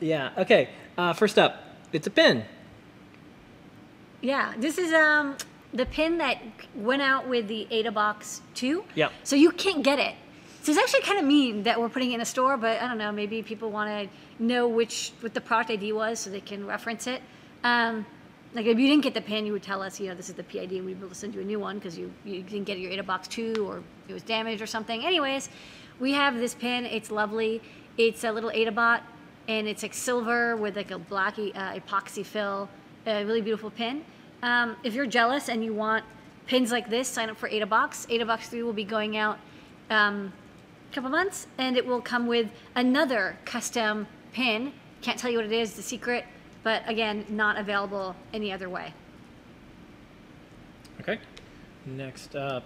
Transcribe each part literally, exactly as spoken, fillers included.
Yeah, okay. Uh, first up, it's a pin. Yeah, this is um, the pin that went out with the AdaBox two. Yeah. So you can't get it. So it's actually kind of mean that we're putting it in a store, but I don't know, maybe people want to know which what the product I D was so they can reference it. Um, like if you didn't get the pin, you would tell us, you know, this is the P I D and we'd be able to send you a new one because you, you didn't get your AdaBox two or it was damaged or something. Anyways, we have this pin. It's lovely. It's a little AdaBot, and it's like silver with like a blacky uh, epoxy fill, a really beautiful pin. Um, if you're jealous and you want pins like this, sign up for AdaBox. AdaBox three will be going out um, a couple months, and it will come with another custom pin. Can't tell you what it is, the secret, but again, not available any other way. Okay, next up,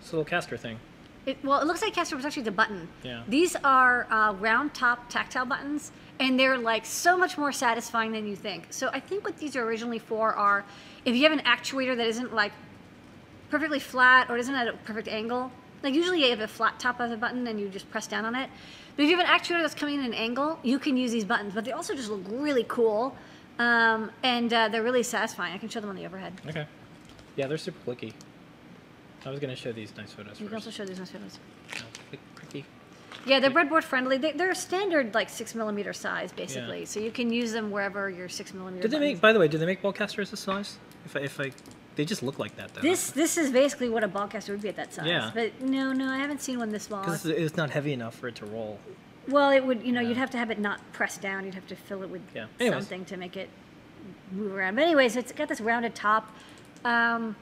this little caster thing. It, well, it looks like caster was actually the button. Yeah. These are uh, round top tactile buttons, and they're like so much more satisfying than you think. So I think what these are originally for are, if you have an actuator that isn't like perfectly flat or isn't at a perfect angle, like usually you have a flat top of the button and you just press down on it. But if you have an actuator that's coming in an angle, you can use these buttons, but they also just look really cool. Um, and uh, they're really satisfying. I can show them on the overhead. Okay. Yeah, they're super clicky. I was going to show these nice photos first. You can also show these nice photos. Oh, yeah, they're breadboard friendly. They, they're a standard like six millimeter size basically, yeah. So you can use them wherever your six millimeter. Did they make? By the way, do they make ball casters this size? If I, if I, they just look like that though. This this is basically what a ball caster would be at that size. Yeah. But no, no, I haven't seen one this small. Because it's not heavy enough for it to roll. Well, it would. You know, yeah. You'd have to have it not pressed down. You'd have to fill it with yeah. something to make it move around. But anyways, it's got this rounded top. Um,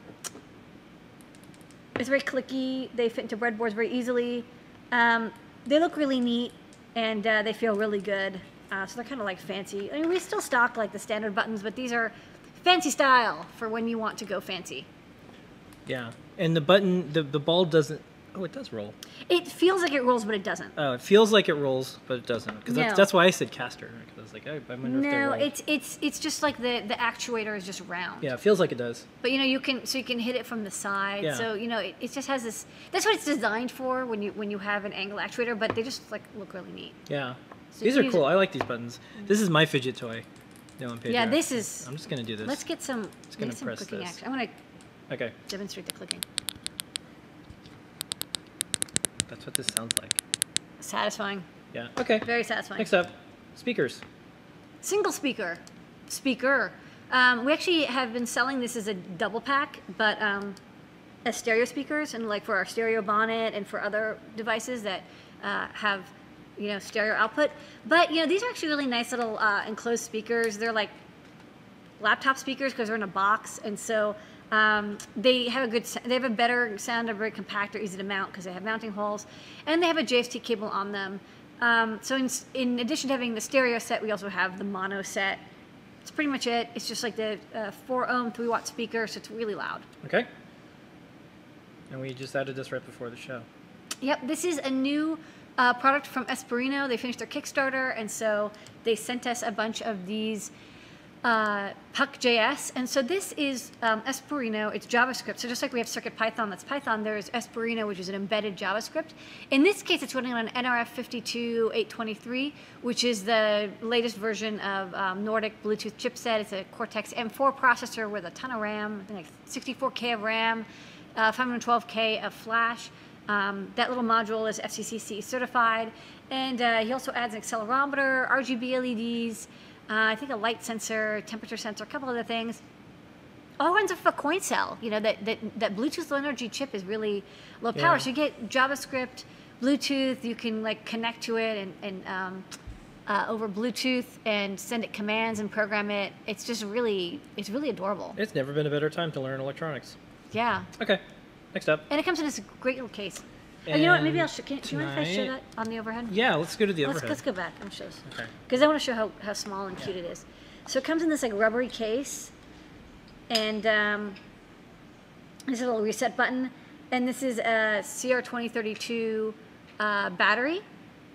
It's very clicky. They fit into breadboards very easily. Um, they look really neat, and uh, they feel really good. Uh, so they're kind of like fancy. I mean, we still stock like the standard buttons, but these are fancy style for when you want to go fancy. Yeah, and the button, the, the ball doesn't, oh, it does roll. It feels like it rolls, but it doesn't. Oh, it feels like it rolls, but it doesn't. Because no. that's, that's why I said caster, because I was like, I, I wonder no, if they roll. No, it's, it's, it's just like the, the actuator is just round. Yeah, it feels like it does. But, you know, you can, so you can hit it from the side. Yeah. So, you know, it, it just has this, that's what it's designed for when you, when you have an angle actuator, but they just, like, look really neat. Yeah. So these are cool. It. I like these buttons. Mm-hmm. This is my fidget toy. No one paid Yeah, this is. I'm just going to do this. Let's get some, it's gonna some press clicking this. action. I want to okay. demonstrate the clicking. That's what this sounds like. Satisfying. Yeah. Okay. Very satisfying. Next up, speakers. Single speaker. Speaker. Um, we actually have been selling this as a double pack, but um, as stereo speakers, and like for our stereo bonnet and for other devices that uh, have, you know, stereo output. But, you know, these are actually really nice little uh, enclosed speakers. They're like laptop speakers because they're in a box, and so Um, they have a good, they have a better sound. They're very compact. They're easy to mount because they have mounting holes, and they have a J F T cable on them. Um, so in, in addition to having the stereo set, we also have the mono set. It's pretty much it. It's just like the uh, four ohm, three watt speaker, so it's really loud. Okay. And we just added this right before the show. Yep. This is a new uh, product from Espruino. They finished their Kickstarter, and so they sent us a bunch of these. Uh, Puck dot J S, and so this is um, Espruino. It's JavaScript. So just like we have CircuitPython, that's Python, there's Espruino, which is an embedded JavaScript. In this case, it's running on an N R F five two eight two three, which is the latest version of um, Nordic Bluetooth chipset. It's a Cortex M four processor with a ton of RAM, like sixty-four K of RAM, uh, five twelve K of flash. Um, that little module is F C C C certified, and uh, he also adds an accelerometer, R G B L E Ds, Uh, I think a light sensor, temperature sensor, a couple other things. All runs off a coin cell. You know, that, that, that Bluetooth low energy chip is really low power. Yeah. So you get JavaScript, Bluetooth, you can like connect to it and, and um, uh, over Bluetooth and send it commands and program it. It's just really, it's really adorable. It's never been a better time to learn electronics. Yeah. Okay, next up. And it comes in this great little case. Oh, you know what? Maybe I'll show. Can, do you mind if I show that on the overhead? Yeah, let's go to the overhead. Let's, let's go back and show this. Okay. Because I want to show how, how small and cute yeah. it is. So it comes in this like rubbery case, and um, there's a little reset button, and this is a C R twenty thirty-two uh, battery,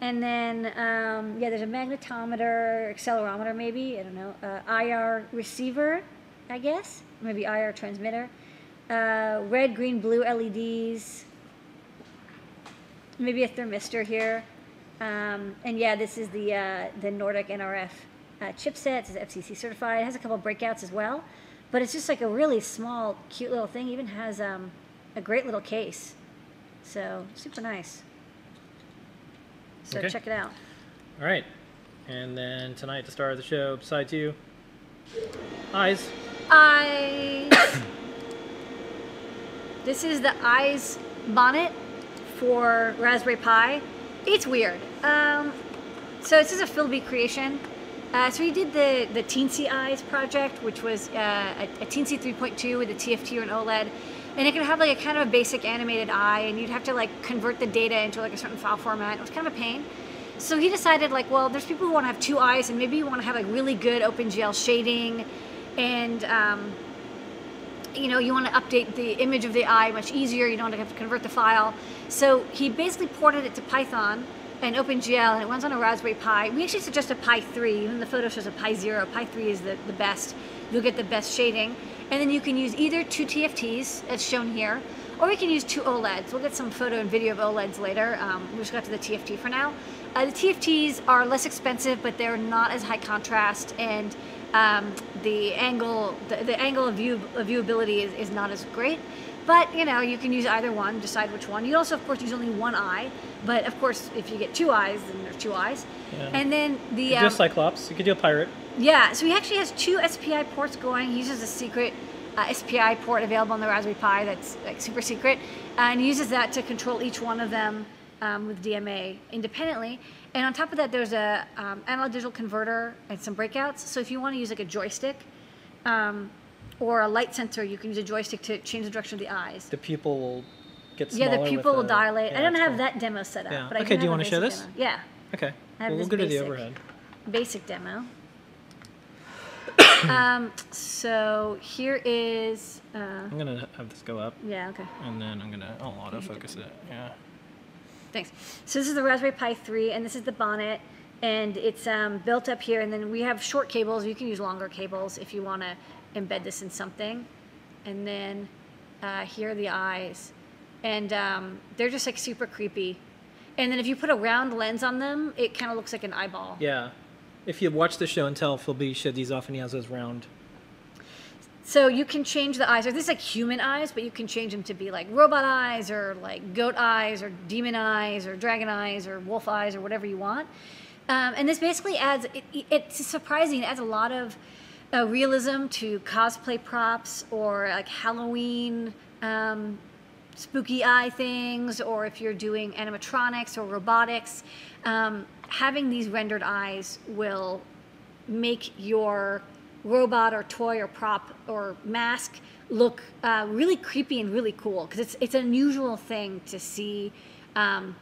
and then um, yeah, there's a magnetometer, accelerometer, maybe I don't know, uh, I R receiver, I guess, maybe I R transmitter, uh, red, green, blue L E Ds. Maybe a thermistor here. Um, and yeah, this is the uh, the Nordic N R F uh, chipset. It's F C C certified. It has a couple of breakouts as well, but it's just like a really small, cute little thing. Even has um, a great little case, so super nice. So okay. Check it out. All right, and then tonight, the star of the show, besides you, Eyes. Eyes. This is the Eyes Bonnet for Raspberry Pi. It's weird. Um, so this is a Philby creation. Uh, so he did the, the Teensy Eyes project, which was uh, a, a Teensy three point two with a T F T or an OLED. And it could have like a kind of a basic animated eye, and you'd have to like convert the data into like a certain file format. It was kind of a pain. So he decided like, well, there's people who want to have two eyes, and maybe you want to have like really good OpenGL shading, and um, you know, you want to update the image of the eye much easier. You don't have to convert the file. So he basically ported it to Python and OpenGL, and it runs on a Raspberry Pi. We actually suggest a Pi three. Even the photo shows a Pi zero. Pi three is the, the best. You'll get the best shading. And then you can use either two T F Ts, as shown here, or you can use two OLEDs. We'll get some photo and video of OLEDs later. Um, we just got to the T F T for now. Uh, the T F Ts are less expensive, but they're not as high contrast, and Um, the angle, the, the angle of, view, of viewability is, is not as great, but you know, you can use either one, decide which one. You can also, of course, use only one eye, but of course, if you get two eyes, then there's two eyes. Yeah. And then the- You could um, do a Cyclops, you could do a pirate. Yeah, so he actually has two S P I ports going. He uses a secret uh, S P I port available on the Raspberry Pi that's like super secret, and he uses that to control each one of them um, with D M A independently. And on top of that, there's a um, analog digital converter and some breakouts. So if you want to use like a joystick um, or a light sensor, you can use a joystick to change the direction of the eyes. The pupil will get smaller. Yeah, the pupil will dilate. Yeah, I don't have cool. that demo set up. Yeah. But I okay, do you want to show this? Demo. Yeah. Okay. I have well, we'll go basic, to the overhead. Basic demo. um, so here is. Uh, I'm gonna have this go up. Yeah. Okay. And then I'm gonna I'll auto focus it. Yeah. Thanks. So this is the Raspberry Pi three, and this is the bonnet, and it's um, built up here, and then we have short cables. You can use longer cables if you want to embed this in something. And then uh, here are the eyes, and um, they're just like super creepy. And then if you put a round lens on them, it kind of looks like an eyeball. Yeah. If you watch the show and tell, Philby showed these off, and he has those round. So you can change the eyes. Or this is like human eyes, but you can change them to be like robot eyes or like goat eyes or demon eyes or dragon eyes or wolf eyes or whatever you want. Um, and this basically adds, it, it's surprising, it adds a lot of uh, realism to cosplay props or like Halloween um, spooky eye things, or if you're doing animatronics or robotics. Um, having these rendered eyes will make your robot or toy or prop or mask look uh, really creepy and really cool, because it's it's an unusual thing to see. Um,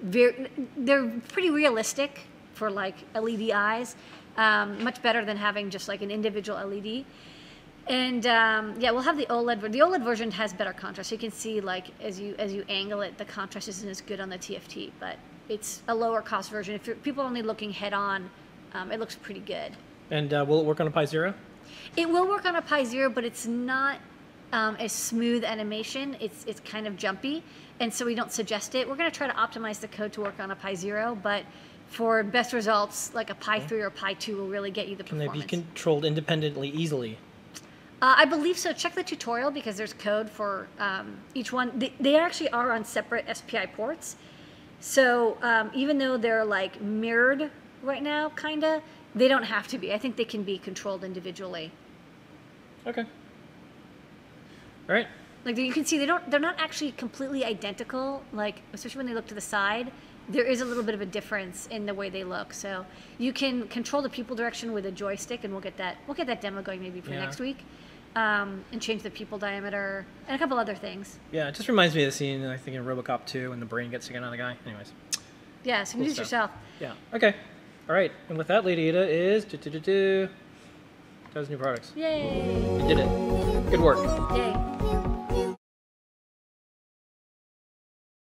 very, they're pretty realistic for like L E D eyes, um, much better than having just like an individual L E D. And um, yeah, we'll have the OLED. The OLED version has better contrast. So you can see like as you as you angle it, the contrast isn't as good on the T F T, but it's a lower cost version. If you're, people are only looking head on, um, it looks pretty good. And uh, will it work on a Pi Zero? It will work on a Pi Zero, but it's not um, a smooth animation. It's it's kind of jumpy, and so we don't suggest it. We're going to try to optimize the code to work on a Pi Zero, but for best results, like a Pi okay. Three or a Pi Two will really get you the Can performance. Can they be controlled independently easily? Uh, I believe so. Check the tutorial, because there's code for um, each one. They, they actually are on separate S P I ports, so um, even though they're like mirrored right now, kinda. They don't have to be. I think they can be controlled individually. Okay. All right. Like you can see, they don't. They're not actually completely identical. Like especially when they look to the side, there is a little bit of a difference in the way they look. So you can control the pupil direction with a joystick, and we'll get that. We'll get that demo going maybe for yeah. next week, um, and change the pupil diameter and a couple other things. Yeah, it just reminds me of the scene I think in Robocop two when the brain gets taken out of the guy. Anyways. Yeah. So you can use it yourself. Yeah. Okay. All right, and with that, Lady Ada is do do do do. Does new products. Yay! You did it. Good work. Yay!